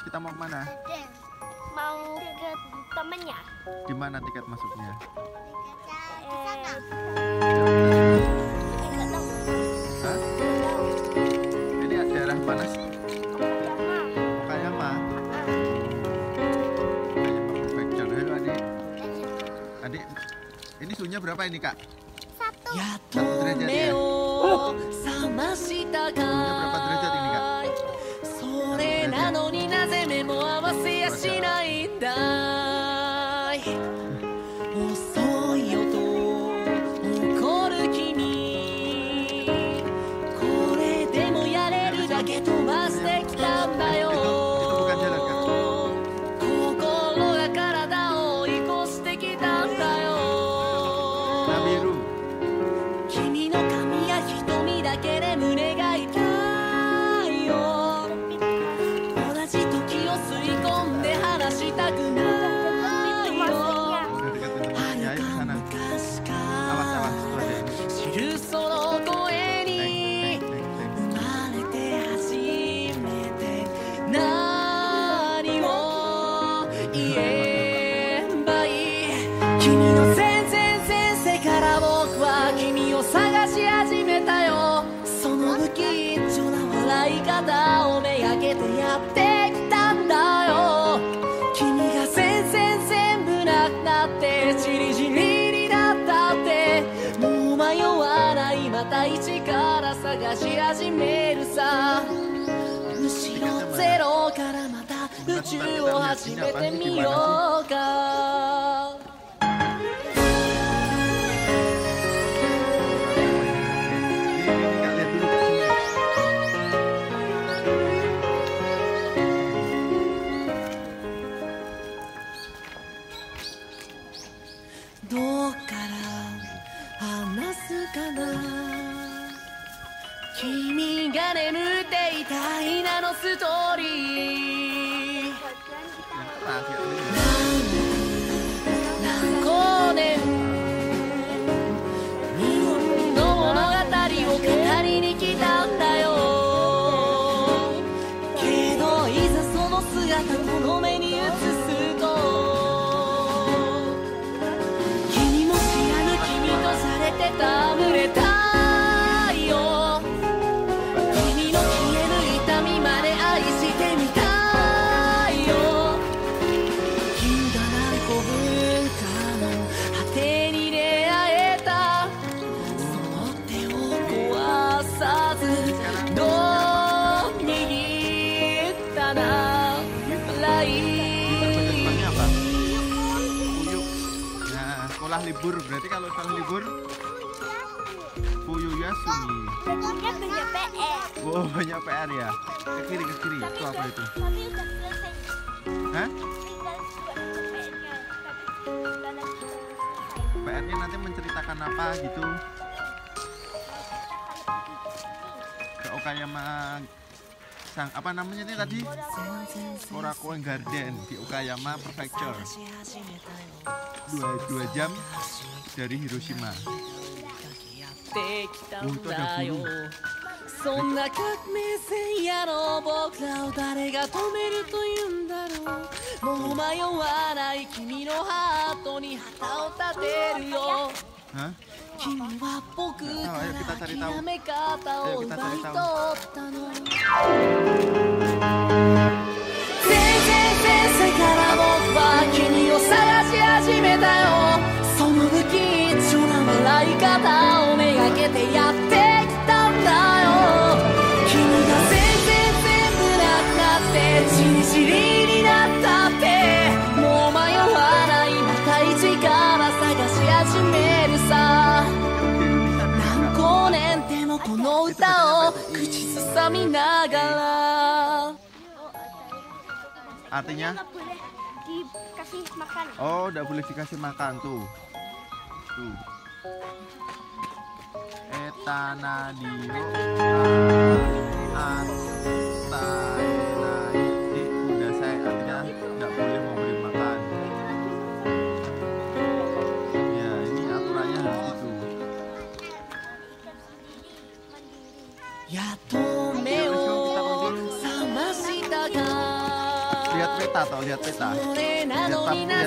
Terus kita mau kemana? Mau ke temennya. Di mana tiket masuknya? Tiketnya di sana. Ini daerah mana sih? Okayama. Okayama Prefecture. Halo adik. Adik, ini suhunya berapa ini kak? 1 derajat ya. Suhunya berapa derajat ini kak? 1からまた宇宙を始めてみようか Libur berarti kalau sekolah libur Fuyuyasumi. Kan banyak PR. Wow, banyak PR ya. Ke kiri itu apa itu? Hah? PR-nya nanti menceritakan apa gitu? Ke Okayama Sang apa namanya ini tadi? Korakoen Garden di Okayama Prefecture. 2 jam dari Hiroshima. Oh, itu ada burung. Hah? Ayo kita cari tahu. Artinya nggak boleh dikasih makan. Oh, nggak boleh dikasih makan tuh. Tuh. Etanadio Antaenai di udah saya artinya nggak boleh memberi makan. Ya, ini aturannya harus itu. Ya. 止めを覚ましたか peta tuh, lihat peta. Lihat mapnya.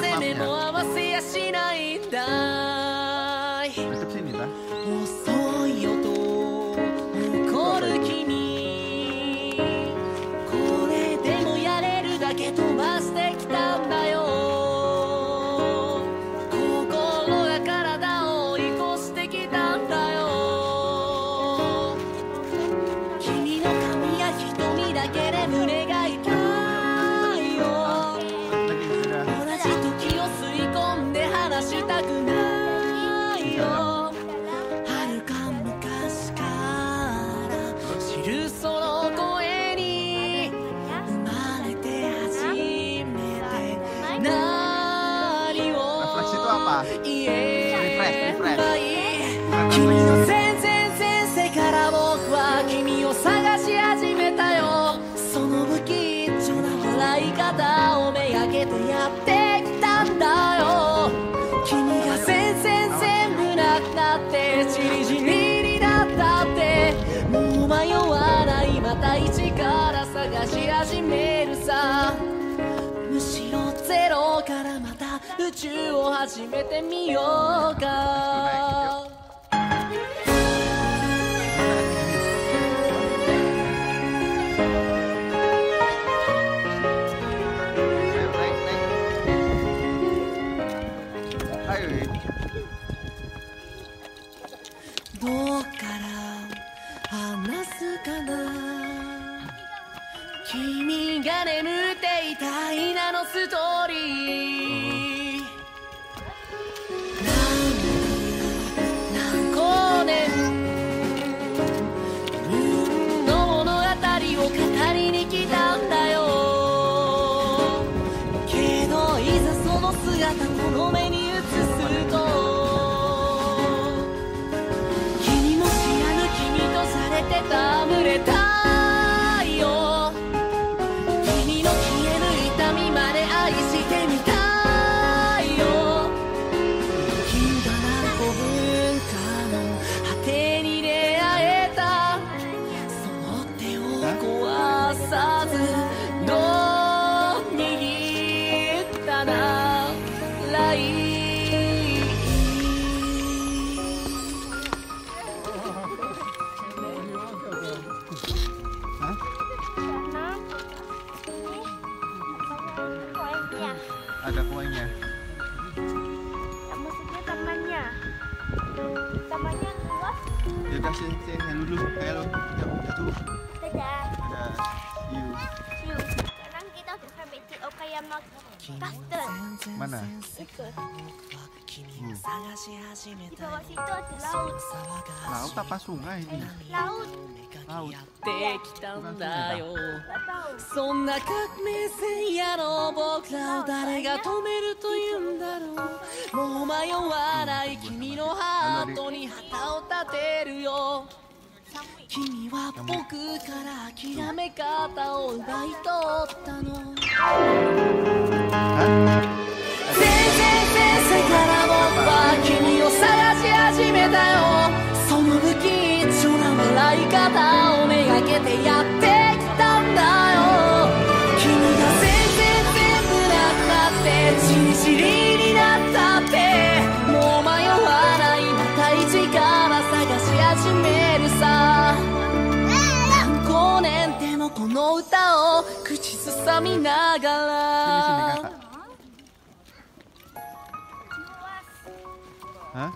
Macam sini lah. Laut apa sungai ini? Laut. Laut. Hah?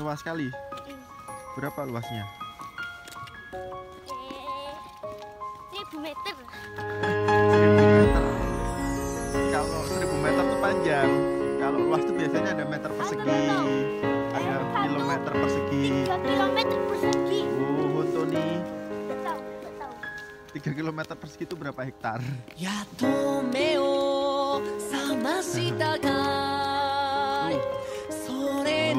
Luas sekali. Berapa luasnya? 1000 meter. 1000 meter. Kalau 1000 meter itu panjang. Kalau luas itu biasanya ada meter persegi, ada kilometer persegi. 3 kilometer persegi. Oh, itu nih. 3 kilometer persegi itu berapa hektar? Ya tomeo sama shitakai. Huh?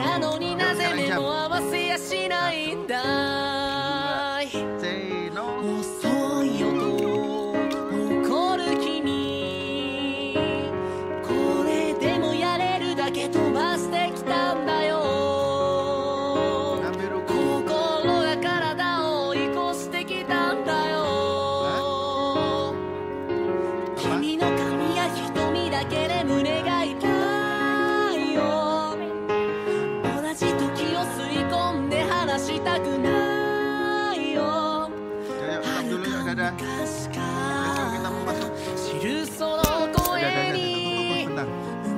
dadah. Let's go, kita mau masuk. Dadah,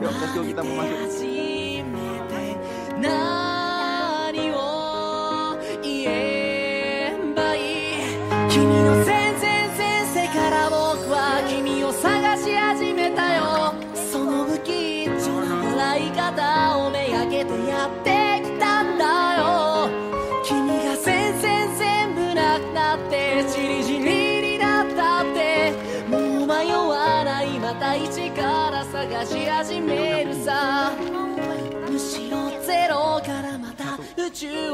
yuk, let's go, kita mau masuk. Nih.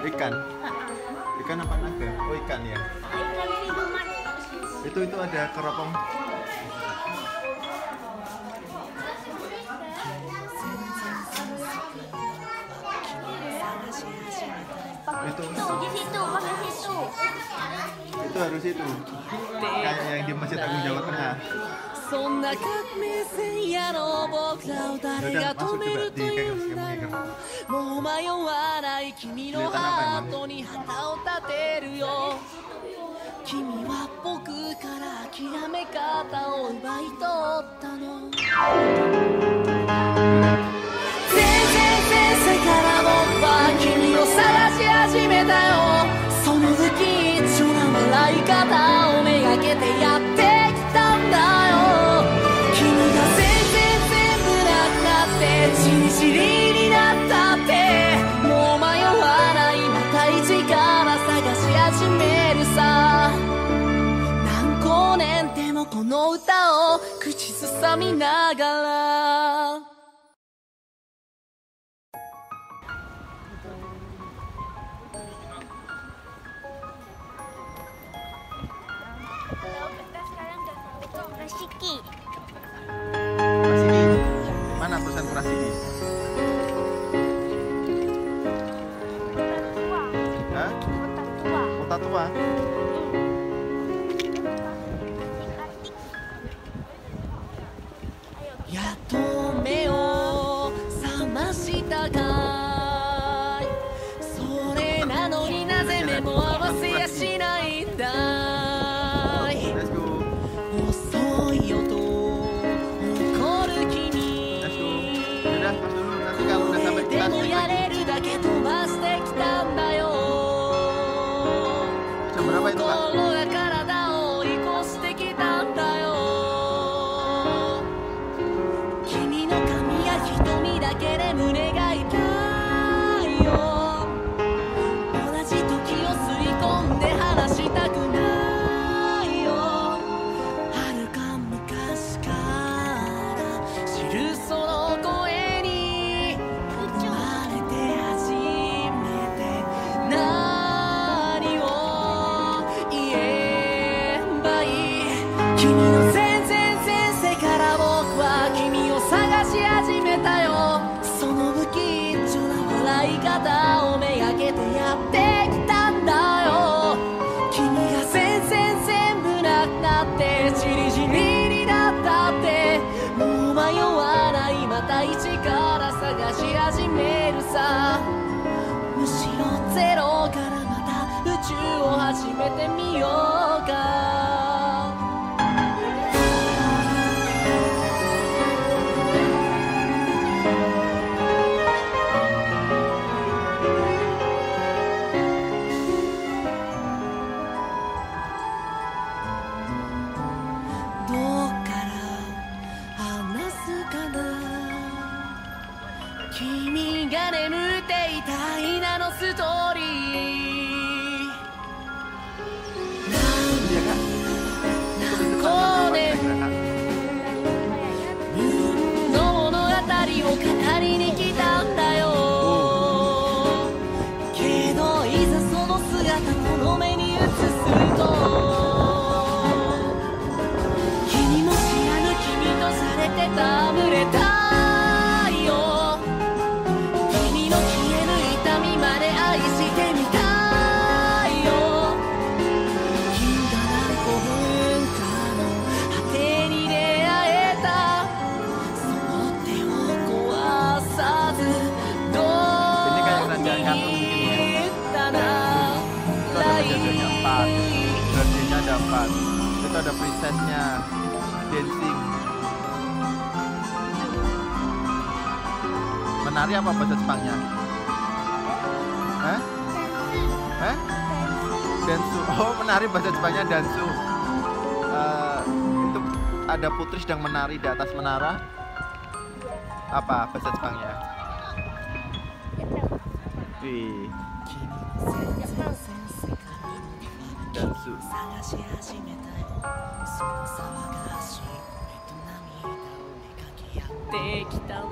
Ikan, ikan apa naga? Oh ikan ya. Itu ada keropong. Itu harus itu. Kayak yang di Masjid Agung Jawa Tengah. Yaudah, masuk coba di kayak Kurashiki. Mana pesan Kurashiki? Kota tua. めてみようか。どうから話すかな。君が眠っていた稲のストーリー。Itu ada princessnya dancing. Menari apa bahasa Jepangnya? Hah? Hah? Dansu. Oh, menari bahasa Jepangnya dansu. Itu ada putri sedang menari di atas menara. Apa bahasa Jepangnya? Wih. Dansu. Kita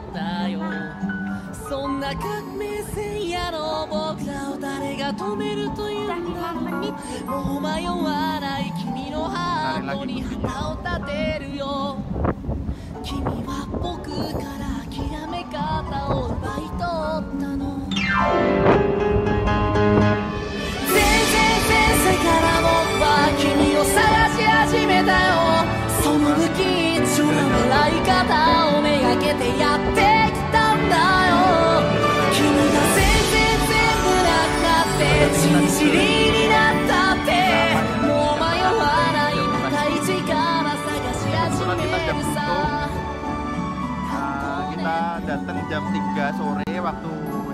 datang jam 3 sore waktu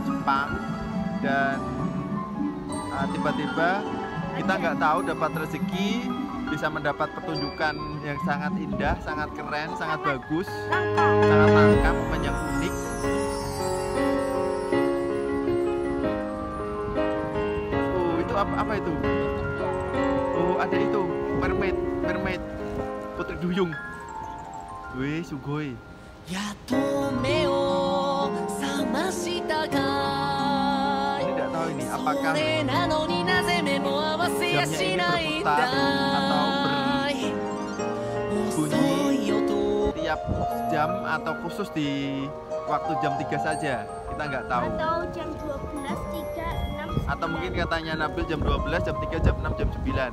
Jepang dan tiba-tiba kita nggak tahu dapat rezeki bisa mendapat pertunjukan yang sangat indah, sangat keren, sangat bagus, sangat lengkap, banyak unik. Oh, itu apa itu? Oh, ada itu, mermaid, putri duyung. Wih, sugoi. Tidak tahu ini apakah jamnya ini berputar atau berbunyi tiap jam atau khusus di waktu jam 3 saja, kita nggak tahu. Atau jam 12, 3, 6, 9. Atau mungkin katanya Nabil jam 12, jam 3, jam 6, jam 9.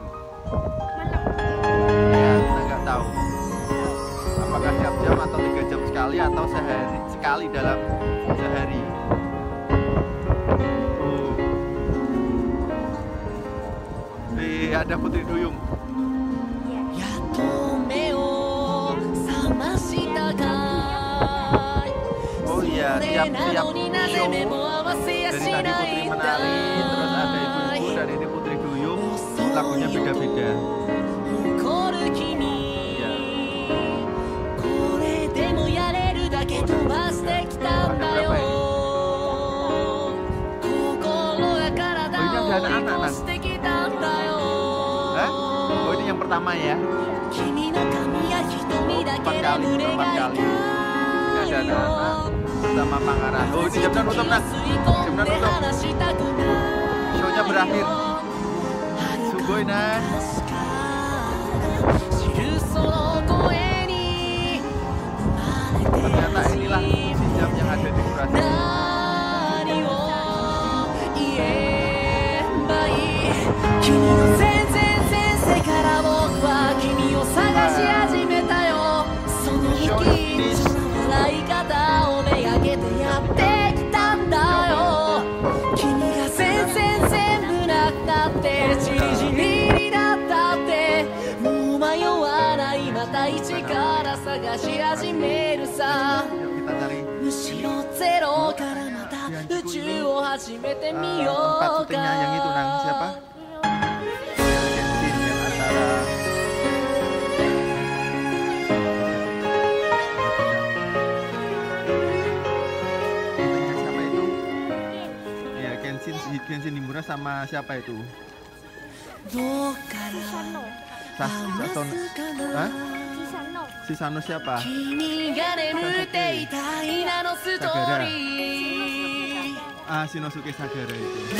Ya, kita nggak tahu apakah tiap jam atau 3 jam sekali atau sehari sekali dalam sehari. Ada putri duyung. Oh iya, tiap show dari tadi putri menari, terus ada ibu-ibu dan ini putri duyung, lagunya beda-beda. Iya. Ada berapa ya? Oh, ini ada anak-anak kan? Oh, ini yang pertama ya. 4 kali. Ini ada anak sama pangeran. Oh, ini jam 9 tutup nak. Jam 9 tutup. Show-nya berakhir. Sugoi nah. Ternyata inilah si jam yang ada di Kurashiki. Terima kasih. Tempat syutingnya yang itu nang siapa? Bensin yang antara syutingnya siapa itu? Ya Kenshin Himura sama siapa itu? Shisano siapa? Sagara. Ah, Shinosuke Sagara itu.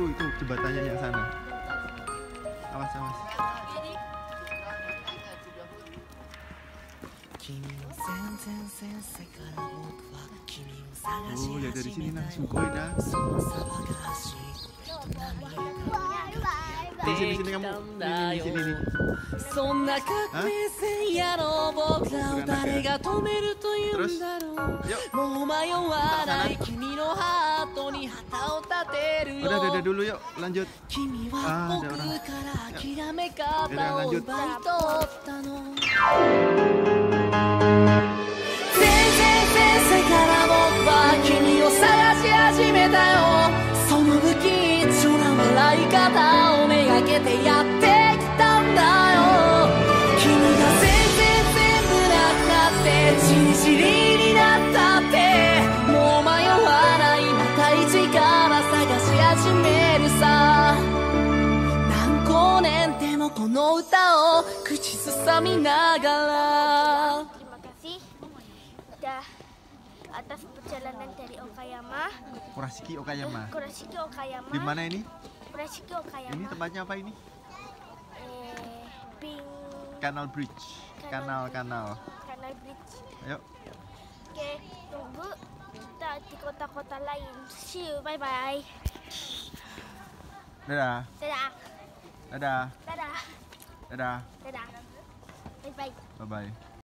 Itu jembatannya yang sana. Awas, awas. Oh, ya dari sini langsung koi dah. Di sini kamu. Di sini nih. Terus. Yuk. Udah dulu yuk, lanjut. Ada orang. Yuk, lanjut. Terima kasih sudah atas perjalanan dari Okayama. Kurashiki Okayama. Kurashiki Okayama. Di mana ini? Kurashiki Okayama. Ini tempatnya apa ini? Kanal Bridge. Kanal Bridge. Ayo. Oke, tunggu kita di kota-kota lain. See you, bye bye. Dadah. Dadah. Dadah. Dadah. Dadah. Dadah. Bye bye. Bye bye.